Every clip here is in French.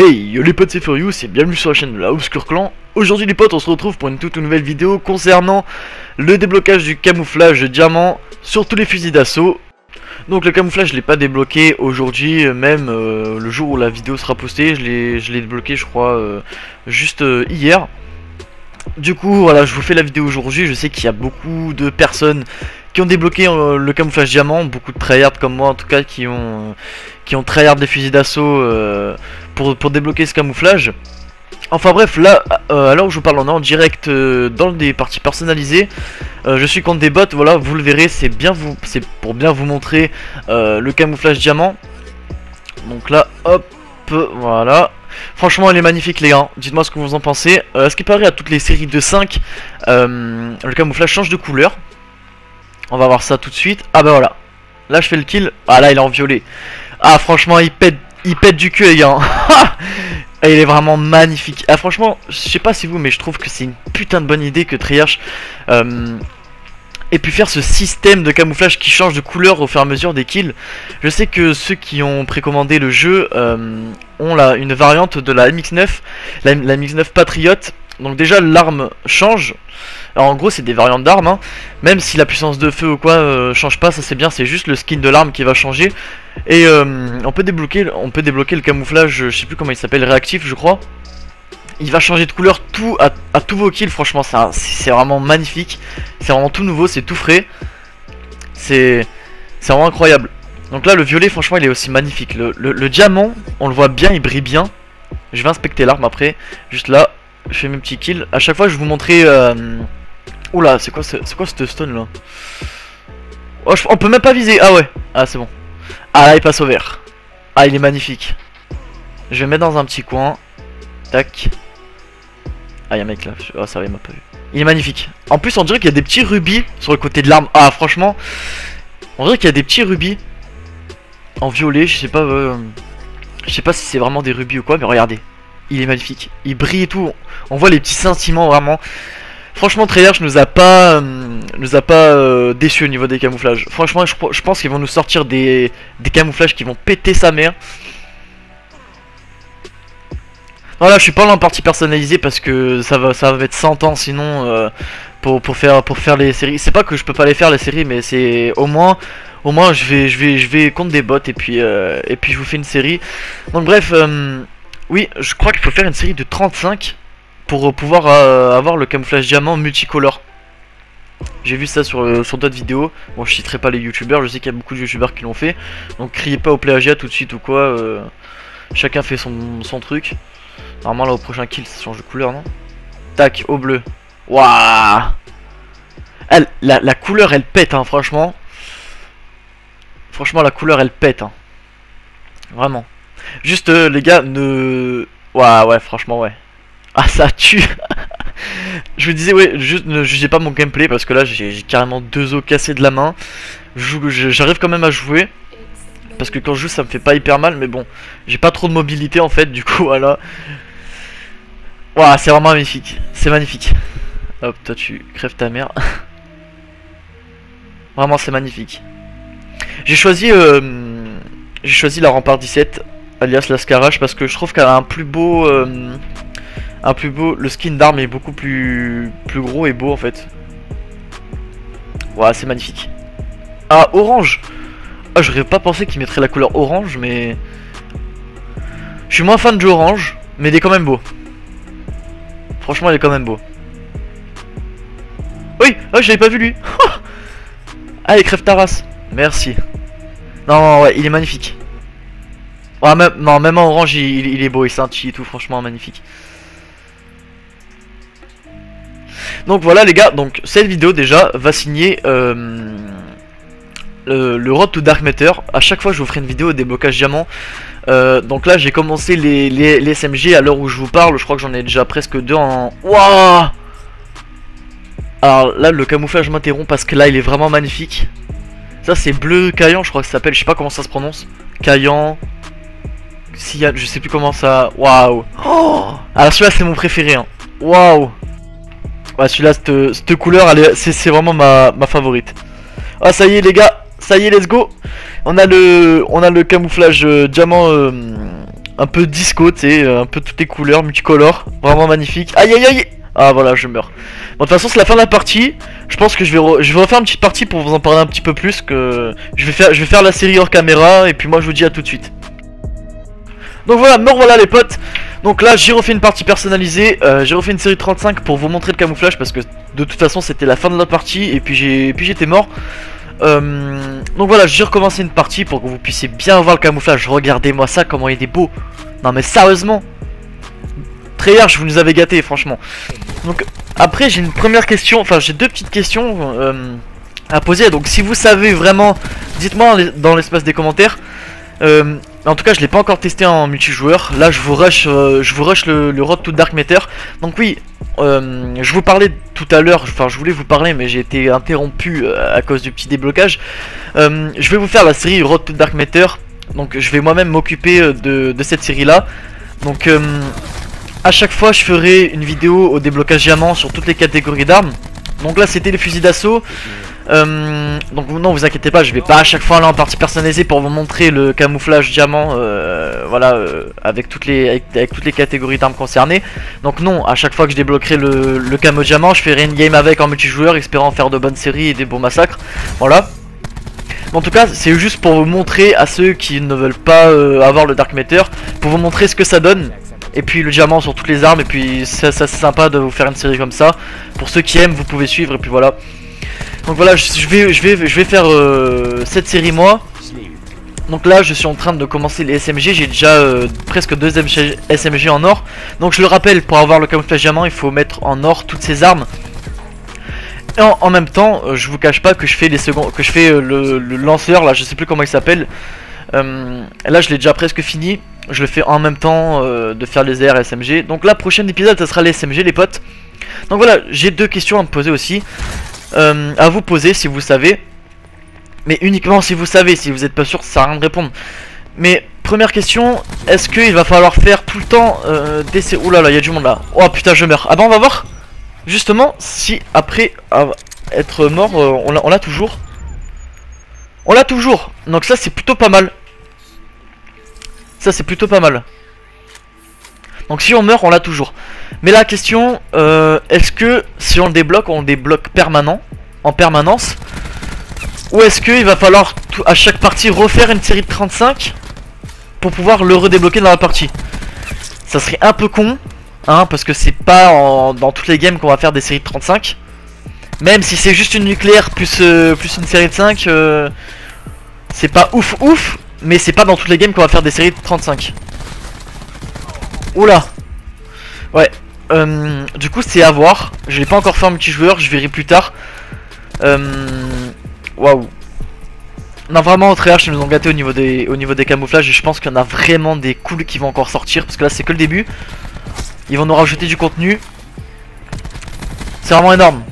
Hey yo les potes, c'est Furious et bienvenue sur la chaîne de la Obscure Clan. Aujourd'hui les potes, on se retrouve pour une toute nouvelle vidéo concernant le déblocage du camouflage de diamant sur tous les fusils d'assaut. Donc le camouflage je l'ai pas débloqué aujourd'hui, même le jour où la vidéo sera postée, je l'ai débloqué je crois juste hier. Du coup voilà, je vous fais la vidéo aujourd'hui. Je sais qu'il y a beaucoup de personnes qui ont débloqué le camouflage diamant, beaucoup de tryhards comme moi en tout cas qui ont tryhard des fusils d'assaut pour débloquer ce camouflage. Enfin bref, là à l'heure où je vous parle on est en direct dans des parties personnalisées. Je suis contre des bots, voilà, vous le verrez, c'est pour bien vous montrer le camouflage diamant. Donc là hop, voilà. Franchement elle est magnifique les gars, dites moi ce que vous en pensez. Ce qui paraît à toutes les séries de 5, le camouflage change de couleur. On va voir ça tout de suite. Ah bah voilà, là je fais le kill. Ah là il est en violet. Ah franchement il pète du cul les gars. Et il est vraiment magnifique. Ah franchement je sais pas si vous, mais je trouve que c'est une putain de bonne idée que Treyarch ait pu faire ce système de camouflage qui change de couleur au fur et à mesure des kills. Je sais que ceux qui ont précommandé le jeu ont une variante de la MX9, la MX9 Patriot. Donc déjà l'arme change. Alors en gros c'est des variantes d'armes hein. Même si la puissance de feu ou quoi change pas, ça c'est bien, c'est juste le skin de l'arme qui va changer. Et on peut débloquer le camouflage, je sais plus comment il s'appelle, réactif je crois. Il va changer de couleur à tous vos kills, franchement c'est vraiment magnifique. C'est vraiment tout nouveau, c'est tout frais. C'est vraiment incroyable. Donc là le violet franchement il est aussi magnifique. Le diamant on le voit bien, il brille bien. Je vais inspecter l'arme après, juste là. Je fais mes petits kills. À chaque fois, je vais vous montrer. Oula, c'est quoi cette stone là? Oh, on peut même pas viser. Ah ouais. Ah, c'est bon. Ah, là, il passe au vert. Ah, il est magnifique. Je vais mettre dans un petit coin. Tac. Ah, il y a un mec là. Ah, ça va, il m'a pas vu. Il est magnifique. En plus, on dirait qu'il y a des petits rubis sur le côté de l'arme. Ah, franchement. On dirait qu'il y a des petits rubis en violet. Je sais pas si c'est vraiment des rubis ou quoi, mais regardez. Il est magnifique, il brille et tout, on voit les petits sentiments vraiment. Franchement Treyarch nous a pas déçus au niveau des camouflages. Franchement je pense qu'ils vont nous sortir des camouflages qui vont péter sa mère. Voilà, je suis pas là en partie personnalisée parce que ça va être 100 ans sinon pour faire les séries. C'est pas que je peux pas les faire les séries, mais c'est au moins je vais contre des bots et puis je vous fais une série. Donc bref, oui, je crois qu'il faut faire une série de 35 pour pouvoir avoir le camouflage diamant multicolore. J'ai vu ça sur d'autres vidéos. Bon, je citerai pas les youtubeurs, je sais qu'il y a beaucoup de youtubeurs qui l'ont fait. Donc criez pas au plagiat tout de suite ou quoi. Chacun fait son truc. Normalement là au prochain kill ça change de couleur, non? Tac, au bleu. Waouh, la couleur elle pète hein, franchement. Franchement la couleur elle pète hein. Vraiment. Juste les gars, ouais franchement ouais. Ah ça tue. Je vous disais ouais, juste ne jugez pas mon gameplay parce que là j'ai carrément deux os cassés de la main. J'arrive quand même à jouer parce que quand je joue ça me fait pas hyper mal, mais bon j'ai pas trop de mobilité en fait, du coup voilà. Waouh, c'est vraiment magnifique, c'est magnifique. Hop, toi tu crèves ta mère. Vraiment c'est magnifique. J'ai choisi la Rampart 17 alias la Scarache parce que je trouve qu'elle a un plus beau, le skin d'arme est beaucoup plus gros et beau en fait. Waouh, c'est magnifique. Ah, orange. Ah, j'aurais pas pensé qu'il mettrait la couleur orange, mais je suis moins fan de orange, mais il est quand même beau. Franchement, il est quand même beau. Oui, ah, j'avais pas vu lui. Allez, crève ta race. Merci. Non, ouais, il est magnifique. Ouais, même en orange, il est beau, il scintille et tout, franchement magnifique. Donc voilà les gars, donc cette vidéo déjà va signer le Road to Dark Matter. À chaque fois je vous ferai une vidéo des blocages diamants. Donc là j'ai commencé les SMG à l'heure où je vous parle, je crois que j'en ai déjà presque deux en... Wouah. Alors là le camouflage m'interrompt parce que là il est vraiment magnifique. Ça c'est bleu caillant je crois que ça s'appelle, je sais pas comment ça se prononce. Caillant... Cyan, je sais plus comment ça... Waouh. Alors celui-là c'est mon préféré hein. Waouh. Ouais, celui-là, cette couleur, c'est vraiment ma favorite. Ah ça y est les gars, ça y est, let's go. On a le camouflage diamant un peu disco, tu sais, un peu toutes les couleurs, multicolores, vraiment magnifique. Aïe aïe aïe. Ah voilà, je meurs. Bon, de toute façon c'est la fin de la partie. Je pense que je vais refaire une petite partie pour vous en parler un petit peu plus, que je vais faire la série hors caméra, et puis moi je vous dis à tout de suite. Donc voilà, me revoilà les potes. Donc là j'ai refait une partie personnalisée, j'ai refait une série 35 pour vous montrer le camouflage, parce que de toute façon c'était la fin de la partie et puis j'étais mort. Donc voilà, j'ai recommencé une partie pour que vous puissiez bien voir le camouflage. Regardez-moi ça, comment il est beau. Non mais sérieusement, Treyarch, vous nous avez gâtés franchement. Donc après j'ai une première question, enfin j'ai deux petites questions à poser. Donc si vous savez vraiment, dites-moi dans l'espace des commentaires. En tout cas je l'ai pas encore testé en multijoueur. Là je vous rush le Road to Dark Matter. Donc oui, je vous parlais tout à l'heure, enfin je voulais vous parler mais j'ai été interrompu à cause du petit déblocage. Je vais vous faire la série Road to Dark Matter. Donc je vais moi-même m'occuper de cette série là. Donc à chaque fois je ferai une vidéo au déblocage diamant sur toutes les catégories d'armes. Donc là c'était les fusils d'assaut. Donc non, vous inquiétez pas, je vais pas à chaque fois aller en partie personnalisée pour vous montrer le camouflage diamant, voilà, avec toutes les catégories d'armes concernées. Donc non, à chaque fois que je débloquerai le camo diamant, je ferai une game avec en multijoueur, espérant faire de bonnes séries et des bons massacres. Voilà. En tout cas, c'est juste pour vous montrer à ceux qui ne veulent pas avoir le Dark Matter, pour vous montrer ce que ça donne. Et puis le diamant sur toutes les armes, et puis ça c'est sympa de vous faire une série comme ça. Pour ceux qui aiment, vous pouvez suivre, et puis voilà. Donc voilà, je vais faire cette série moi. Donc là je suis en train de commencer les SMG. J'ai déjà presque 2 SMG en or. Donc je le rappelle, pour avoir le camouflage diamant il faut mettre en or toutes ces armes. Et en même temps je vous cache pas que je fais les secondes, que je fais le lanceur là, je sais plus comment il s'appelle. Là je l'ai déjà presque fini. Je le fais en même temps de faire les AR et SMG. Donc là prochain épisode ça sera les SMG les potes. Donc voilà, j'ai deux questions à me poser aussi. À vous poser si vous savez, mais uniquement si vous savez. Si vous n'êtes pas sûr, ça sert à rien de répondre. Mais première question, est-ce qu'il va falloir faire tout le temps des... Ouh là là, il y a du monde là. Oh putain, je meurs. Ah bah on va voir justement si après être mort on l'a toujours. On l'a toujours. Donc ça c'est plutôt pas mal. Ça c'est plutôt pas mal. Donc si on meurt, on l'a toujours. Mais la question, est-ce que si on le débloque, on le débloque en permanence? Ou est-ce qu'il va falloir à chaque partie refaire une série de 35 pour pouvoir le redébloquer dans la partie? Ça serait un peu con, hein, parce que c'est pas dans toutes les games qu'on va faire des séries de 35. Même si c'est juste une nucléaire plus une série de 5, c'est pas ouf ouf, mais c'est pas dans toutes les games qu'on va faire des séries de 35. Oula. Ouais. Du coup c'est à voir. Je l'ai pas encore fait en multijoueur, je verrai plus tard. Waouh. Non vraiment, au Treyarch ils nous ont gâtés au niveau des camouflages. Et je pense qu'il y en a vraiment des cools qui vont encore sortir, parce que là c'est que le début. Ils vont nous rajouter du contenu. C'est vraiment énorme.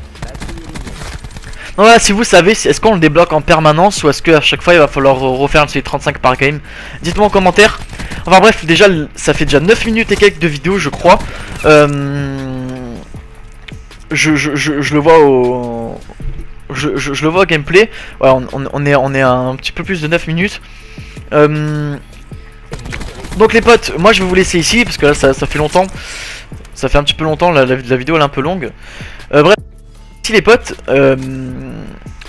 Non là, si vous savez, est-ce qu'on le débloque en permanence ou est-ce qu'à chaque fois il va falloir refaire une série 35 par game? Dites-moi en commentaire. Enfin bref, déjà ça fait déjà 9 minutes et quelques de vidéo je crois. Je le vois au... Je le vois au gameplay. Ouais, on est à un petit peu plus de 9 minutes. Donc les potes, moi je vais vous laisser ici parce que là ça fait longtemps. Ça fait un petit peu longtemps, la vidéo elle est un peu longue. Bref. Les potes,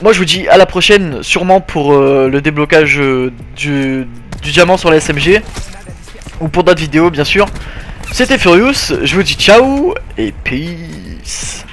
moi je vous dis à la prochaine, sûrement pour le déblocage du diamant sur la SMG ou pour d'autres vidéos bien sûr. C'était Furious, je vous dis ciao et peace.